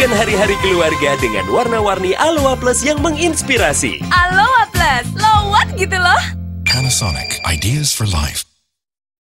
Hidupkan hari-hari keluarga dengan warna-warni Alowa Plus yang menginspirasi. Alowa Plus, lowat gitu loh. Panasonic, ideas for life.